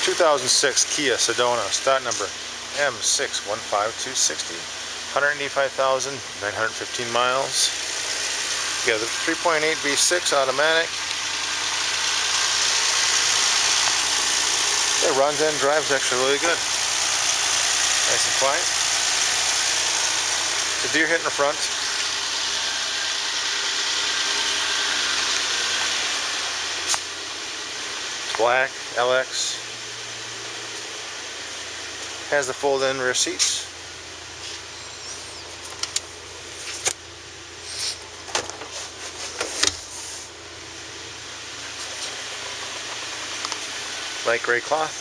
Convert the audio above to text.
2006 Kia Sedona, stock number M615260, 185,915 miles. You got the 3.8 V6 automatic. It runs and drives actually really good. Nice and quiet. It's a deer hit in the front. Black, LX. Has the fold-in rear seats. Light gray cloth.